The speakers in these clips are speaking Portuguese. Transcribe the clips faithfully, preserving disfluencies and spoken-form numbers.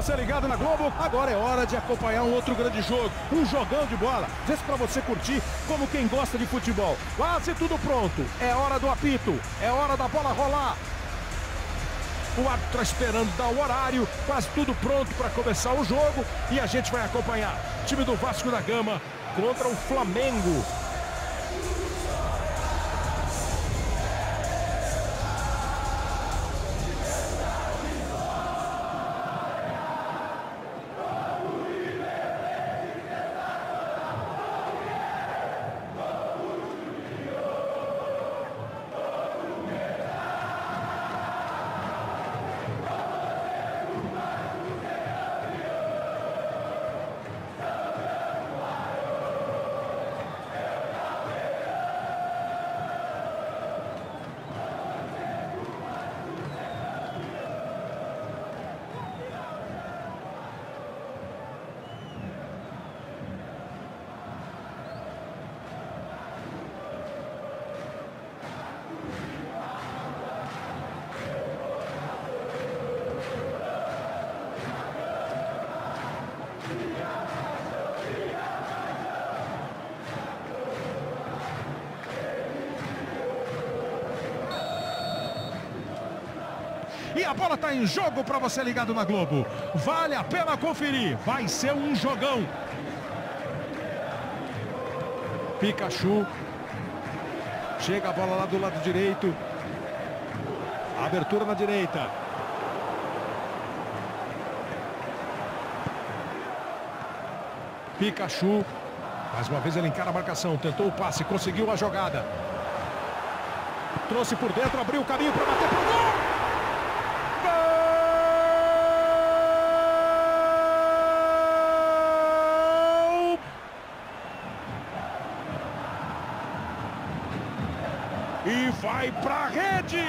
Você ligado na Globo? Agora é hora de acompanhar um outro grande jogo, um jogão de bola. Desse pra você curtir como quem gosta de futebol. Quase tudo pronto. É hora do apito, é hora da bola rolar. O árbitro esperando dar o horário, quase tudo pronto para começar o jogo. E a gente vai acompanhar o time do Vasco da Gama contra o Flamengo. E a bola está em jogo para você ligado na Globo. Vale a pena conferir. Vai ser um jogão. Pikachu. Chega a bola lá do lado direito. Abertura na direita. Pikachu. Mais uma vez ele encara a marcação. Tentou o passe. Conseguiu a jogada. Trouxe por dentro. Abriu o caminho para bater para o gol. E vai pra rede!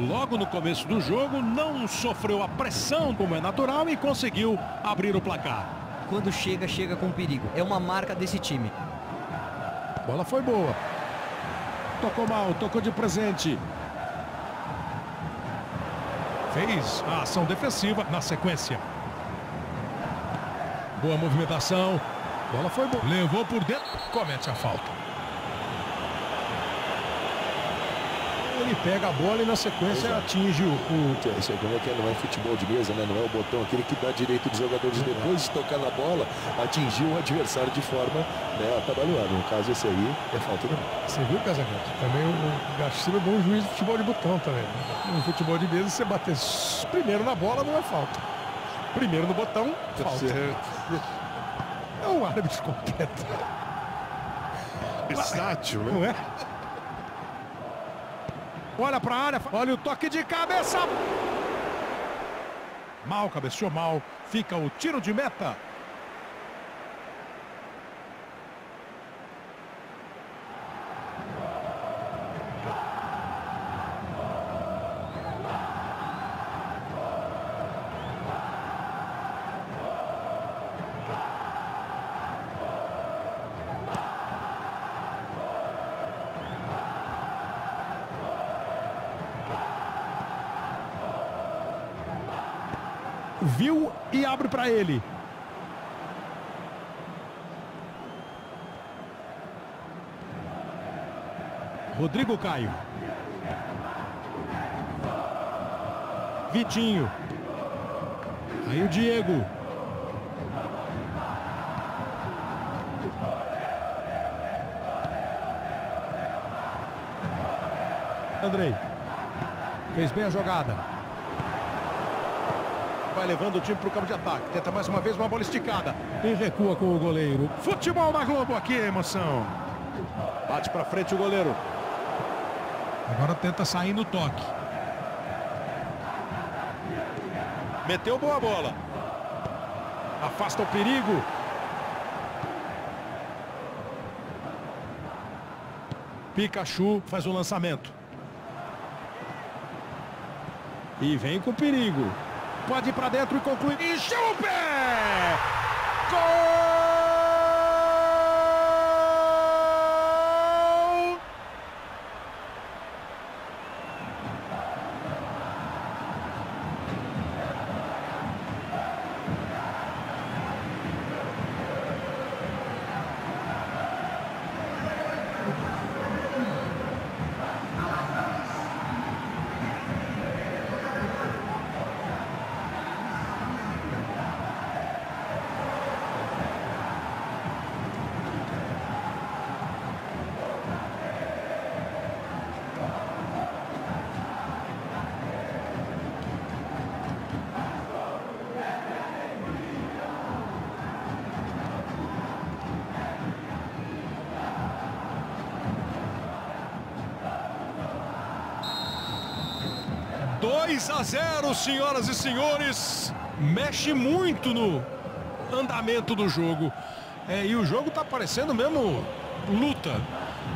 Logo no começo do jogo, não sofreu a pressão, como é natural, e conseguiu abrir o placar. Quando chega, chega com perigo. É uma marca desse time. Bola foi boa. Tocou mal, tocou de presente. Fez a ação defensiva na sequência. Boa movimentação. Bola foi boa. Levou por dentro, comete a falta. Ele pega a bola e na sequência Exato. atinge o... o... Isso aí, como é que é? Não é futebol de mesa, né? Não é o botão aquele que dá direito dos jogadores depois de tocar na bola, atingir o adversário de forma, né, atabalhoada. No caso, esse aí é falta do mundo. Você viu, Casagrande? Também o Gachino é bom juiz de futebol de botão também. No futebol de mesa, você bater primeiro na bola não é falta. Primeiro no botão, falta. É um árbitro completo. Estátil, né? Não é? Olha para a área, olha o toque de cabeça. Mal, cabeceou mal, fica o tiro de meta. Viu e abre para ele. Rodrigo Caio. Vitinho. Aí o Diego. Andrei. Fez bem a jogada. Vai levando o time para o campo de ataque. Tenta mais uma vez uma bola esticada. E recua com o goleiro. Futebol na Globo aqui, emoção. Bate para frente o goleiro. Agora tenta sair no toque. Meteu boa bola. Afasta o perigo. Pikachu faz o lançamento. E vem com perigo. Pode ir pra dentro e conclui. E chama o pé! Gol! dois a zero, senhoras e senhores. Mexe muito no andamento do jogo. É, e o jogo tá parecendo mesmo luta.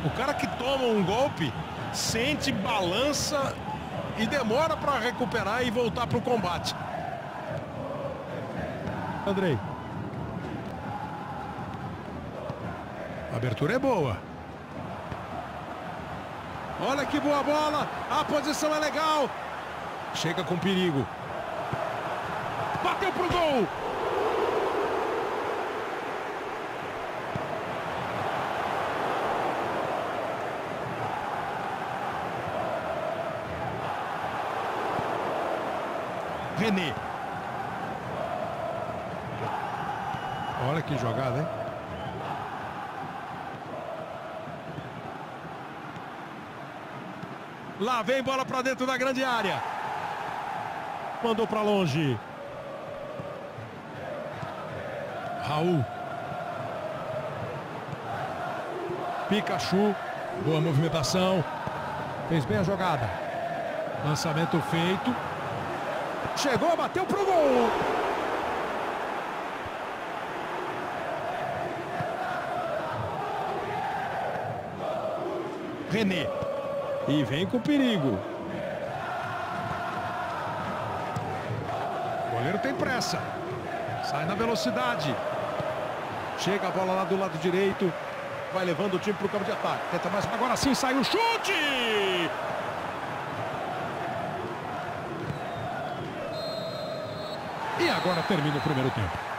O cara que toma um golpe, sente, balança e demora para recuperar e voltar pro combate. Andrei. A abertura é boa. Olha que boa bola. A posição é legal. Chega com perigo. Bateu pro gol. Renê. Olha que jogada, hein? Lá vem bola pra dentro da grande área. Mandou pra longe. Raul. Pikachu. Boa movimentação. Fez bem a jogada. Lançamento feito. Chegou, bateu pro gol. Renê. E vem com perigo. Tem pressa, sai na velocidade, chega a bola lá do lado direito, vai levando o time para o campo de ataque, tenta mais, agora sim sai o chute! E agora termina o primeiro tempo.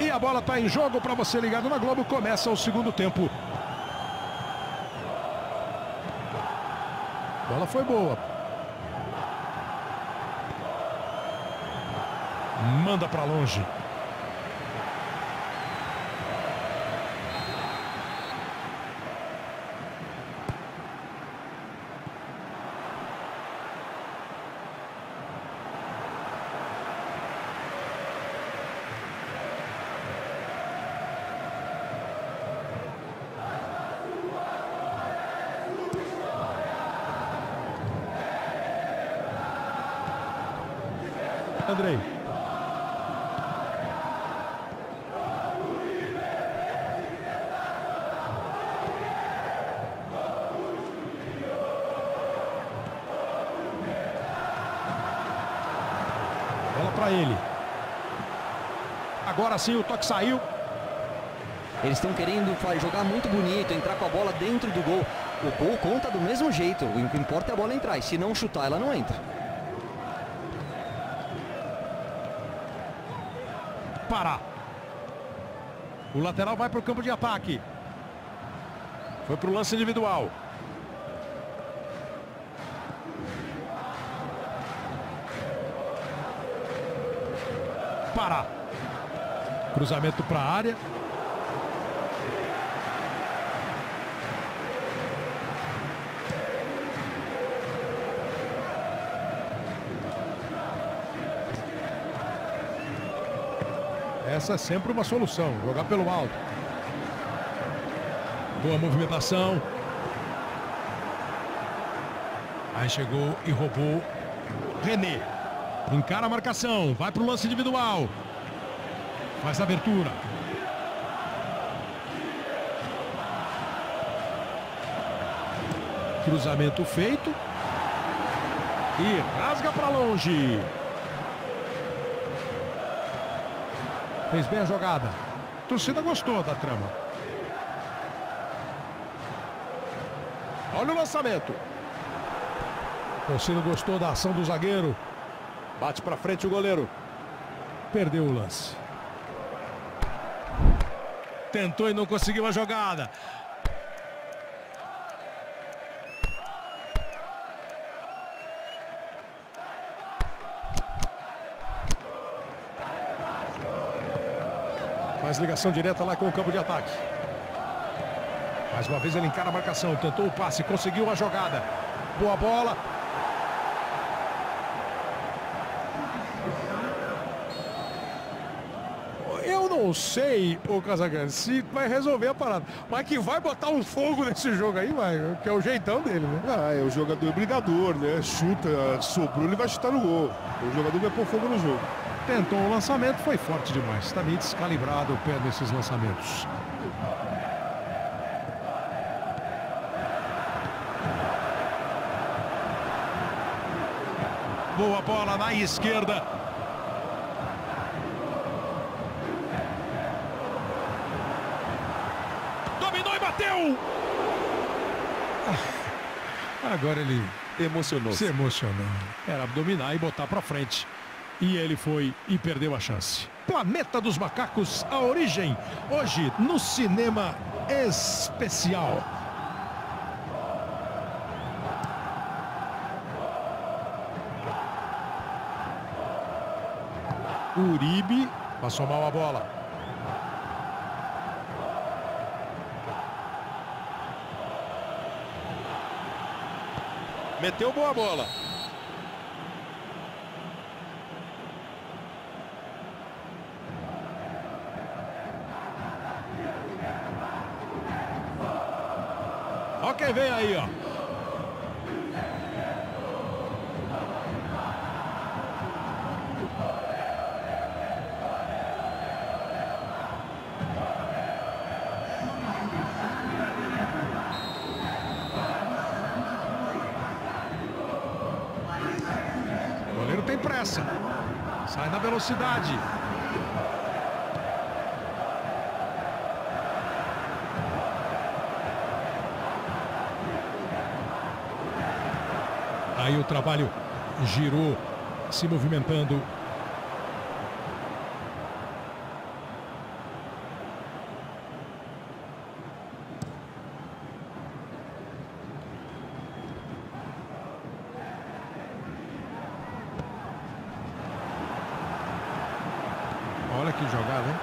E a bola está em jogo para você ligado na Globo. Começa o segundo tempo. Bola foi boa. Manda para longe. Andrei. Bola para ele. Agora sim o toque saiu. Eles estão querendo jogar muito bonito, entrar com a bola dentro do gol. O gol conta do mesmo jeito. O que importa é a bola entrar. E se não chutar, ela não entra. Parar. O lateral vai para o campo de ataque. Foi para o lance individual. Parar. Cruzamento para a área. Essa é sempre uma solução, jogar pelo alto. Boa movimentação. Aí chegou e roubou Renê. Encara a marcação, vai para o lance individual. Faz a abertura. Cruzamento feito. E rasga para longe. Fez bem a jogada. A torcida gostou da trama. Olha o lançamento. A torcida gostou da ação do zagueiro. Bate para frente o goleiro. Perdeu o lance. Tentou e não conseguiu a jogada. Faz ligação direta lá com o campo de ataque. Mais uma vez ele encara a marcação. Tentou o passe, conseguiu a jogada. Boa bola. Não sei, o Casagrande, se vai resolver a parada, mas que vai botar um fogo nesse jogo aí, vai, que é o jeitão dele, né? Ah, é o jogador brigador, né? Chuta, sobrou, ele vai chutar no gol. O jogador vai pôr fogo no jogo. Tentou o lançamento, foi forte demais. Está meio descalibrado o pé nesses lançamentos. Boa bola na esquerda. Bateu! Agora ele emocionou. Se emocionou. Era dominar e botar pra frente. E ele foi e perdeu a chance. Planeta dos Macacos, a origem. Hoje no cinema especial. Uribe passou mal a bola. Meteu boa bola. Ó quem vem aí, ó. Pressa, sai na velocidade. Aí o trabalho girou, se movimentando. Que jogada, hein?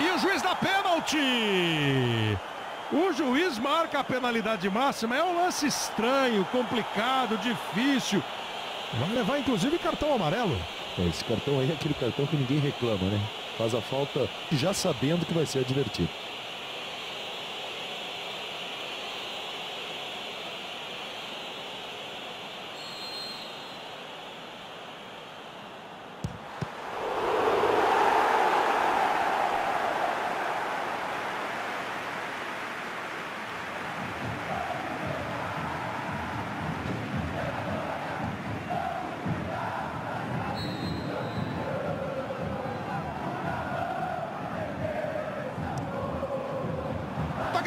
E o juiz dá pênalti! O juiz marca a penalidade máxima. É um lance estranho, complicado, difícil. Vai levar, inclusive, cartão amarelo. Esse cartão aí é aquele cartão que ninguém reclama, né? Faz a falta já sabendo que vai ser advertido.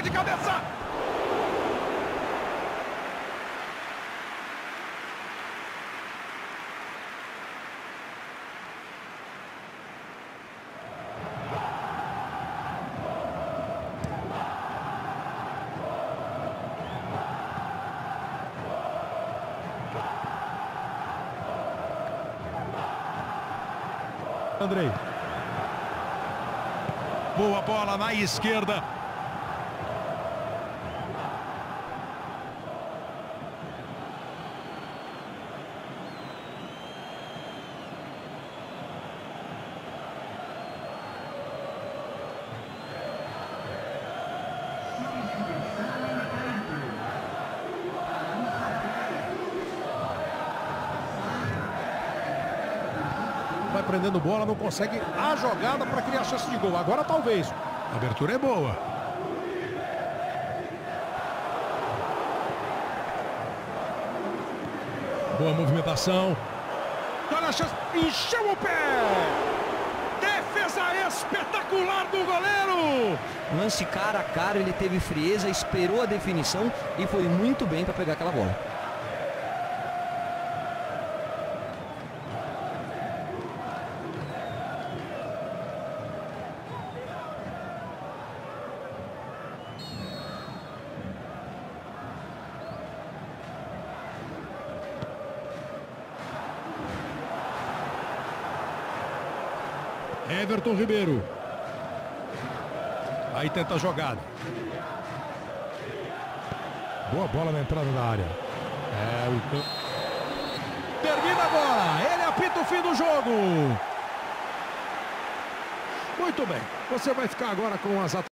De cabeça! Andrei. Boa bola na esquerda. vai prendendo bola, não consegue a jogada para criar chance de gol. Agora talvez. A abertura é boa. Boa movimentação. Olha a chance. Encheu o pé. Espetacular do goleiro! Lance cara a cara, ele teve frieza, esperou a definição e foi muito bem para pegar aquela bola. Everton Ribeiro. Aí tenta a jogada. Boa bola na entrada da área. É, o... Termina agora. Ele apita o fim do jogo. Muito bem. Você vai ficar agora com as